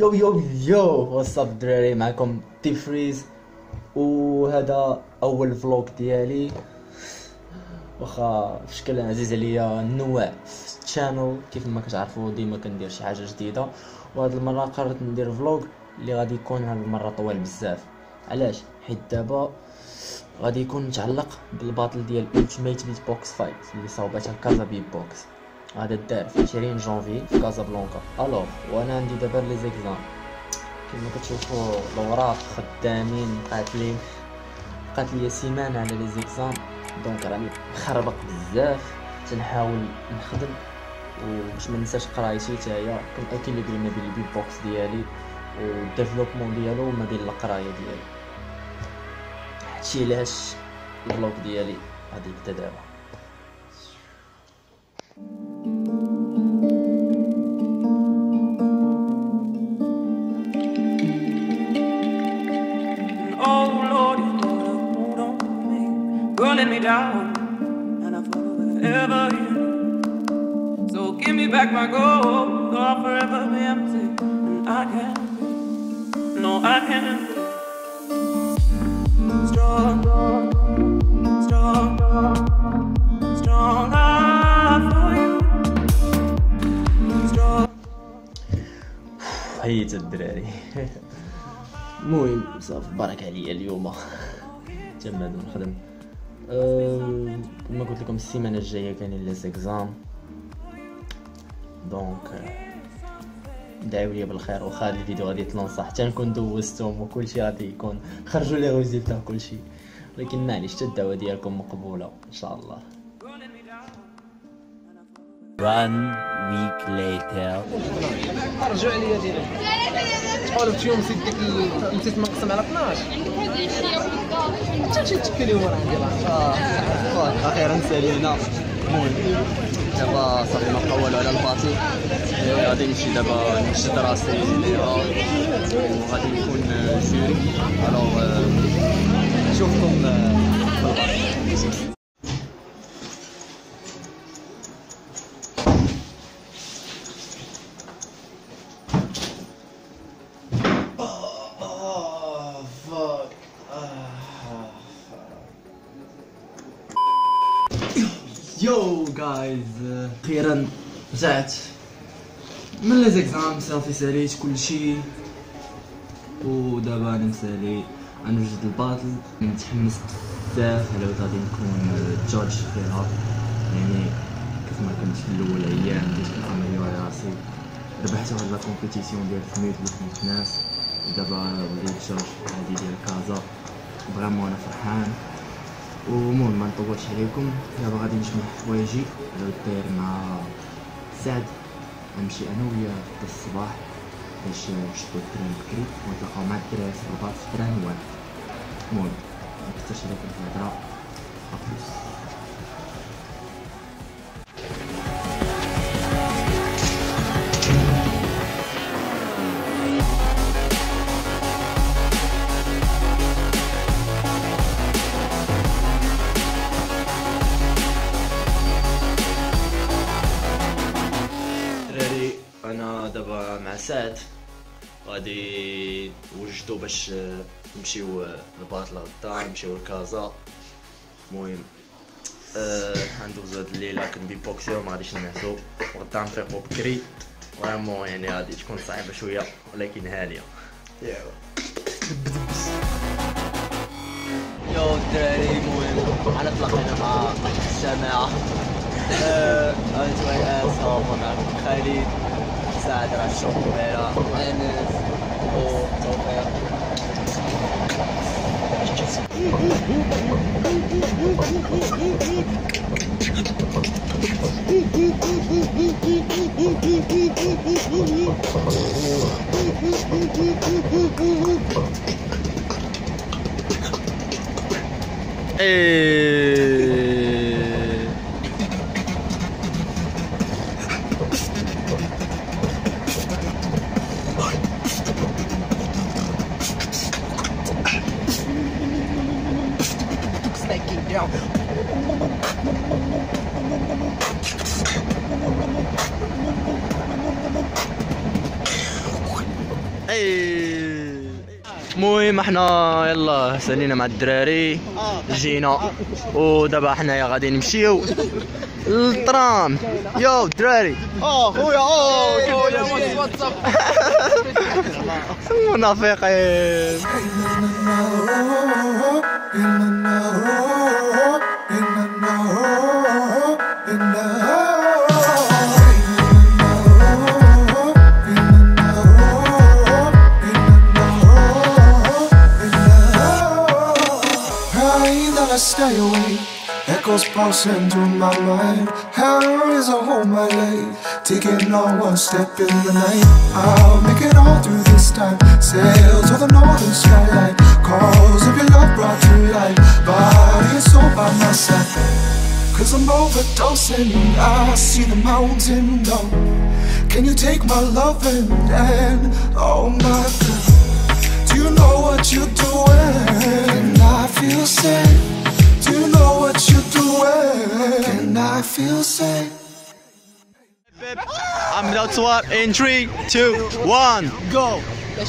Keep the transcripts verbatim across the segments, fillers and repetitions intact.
يو يو يو واتس اب دراري، معكم ديب فريز. وهذا اول فلوق ديالي، واخا بشكل عزيز عليا النوع في الشانل. كيف ما كتعرفوا ديما كندير شي حاجه جديده، وهاد المره قررت ندير فلوق اللي غادي يكون هاد المره طويل بزاف. علاش؟ حيت دابا غادي يكون متعلق بالباطل ديال الالتيميت بيت بوكس فايت اللي صوباتها كازا بيت بوكس. هذا دار في عشرين جانفي في كازابلانكا. الوغ وانا عندي دابا لي زيكزام كما كتشوفوا الوراق خدامين قاتلين. بقات ليا سيمانه على لي زيكزام، دونك راني مخربق بزاف، تنحاول نخدم. وباش ما ننساش قرايتي حتى هي، كنت اكيد اللي درنا بين البيت بوكس ديالي والديفلوبمون ديالو وما بين القرايه ديالي. هادشي علاش البلوك ديالي غادي يبدا دابا. Me down and I fall forever in. So give me back my gold, or I'll forever be empty. And I can't, no I can't. Strong, strong, strong love for you. Strong. حيت الدراري المهم صافي، بارك عليا اليوم تمام نخدم. أه... كما قلت لكم السيمانه الجايه كاينين لي زيكزام، دونك دعيو ليا بالخير. واخا هاد الفيديو غادي يتلونصا حتى نكون دوزتهم وكلشي غادي يكون خرجوا لي ريزلت وكلشي، ولكن معليش حتى الدعوه ديالكم مقبوله ان شاء الله. One week later. رجع ليا ديالك تقول في يوم سيدك نسيت نقسم على اثناش حتى شي تكلي وراه ديال العشاء. اخيرا سالينا. المهم دابا صافي نطولوا على الباطل، غادي نمشي دابا نشد راسي ليها وغادي نكون جوري. الوغ نشوفكم بالباطل. يو جايز، اخيرا رجعت من لي زيكزام. صافي ساليت كلشي ودابا انا مسالي غنوجد الباطل. متحمس بزاف على واش غادي نكون جوج فيها، يعني كيف ما كنت في الاول ايام بديت كنعمل راسي. ربحت واحد لا كومبيتيسيون ديال سميت بوسط الناس، ودابا وليت جوج هادي ديال كازا. فريمون انا فرحان. ومهم ما نطولش عليكم، دابا غادي نجمع حوايجي على الداير مع سعد. غنمشي انا وياه في الصباح باش نشدو التران بكري ونتلاقاو مع الدراري في الباص في تران واحد. المهم مكترش عليكم الهضره، ابيس. انا دابا مع سعد غادي نوجدو باش نمشيو لباطل غدا، نمشيو لكازا. المهم غندوزو أه هاد الليله كنبي بوكسيو، ما غاديش نعسو. غدا نفيقو بكري فريمون، يعني غادي تكون صعيبه شويه ولكن هانيه. ياو ياو الدراري، المهم انا تلاقينا مع الجماعه. ااا انتوا ياس هما خالد سعد رشوق ميرا انس و توفيق. المهم احنا يلا سالينا مع الدراري جينا ودابا حنايا غادي نمشيو للطرام. يو الدراري اه خويا اه خويا واتساب منافقين. Stay away, echoes pulsing through my mind. How is I hold my leg, taking on one step in the night. I'll make it all through this time. Sail to the northern skyline, cause if your love brought to life, body and soul by my side. Cause I'm overdosing, I see the mountain low. Can you take my loving and oh my God? Do you know what you're doing? I feel sick. Do you know what you're doing? Can I feel safe? I'm about to swap in three, two, one, go! Take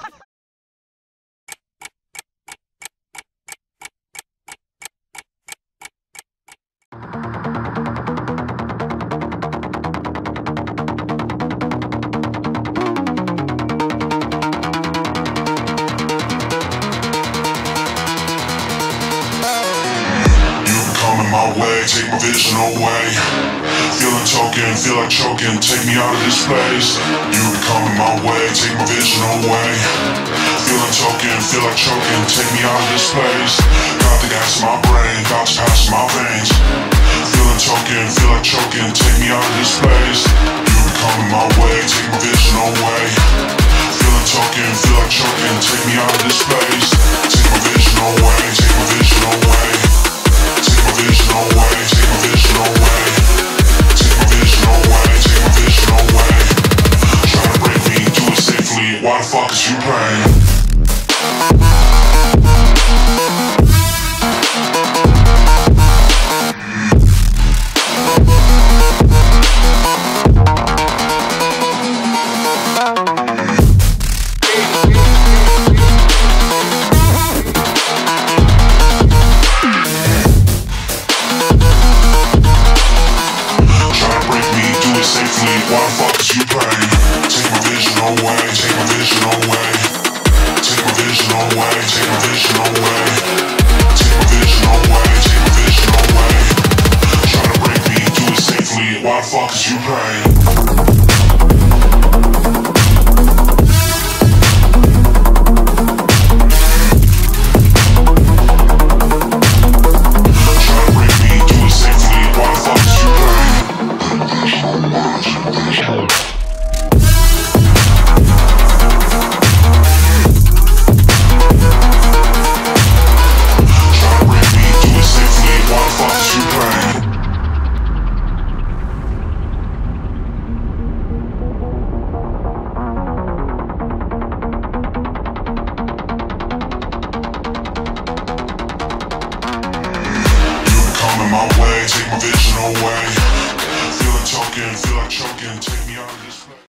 my vision away. Feeling choking, feel like choking. Take me out of this place. You be coming my way. Take my vision away. Feeling choking, feel like choking. Take me out of this place. Got the gas in my brain, got the gas in my veins. Feeling choking, feel like choking. Take me out of this place. You be coming my way. Take my vision away. Feeling choking, feel like choking. Take me out of this place. Take my vision away. Take my vision away. Take my vision away, take my vision away. Take my vision away, take my vision away. Try to break me, do it safely. Why the fuck is you praying? Take my vision away. Feeling choking, feel like choking. Take me out of this.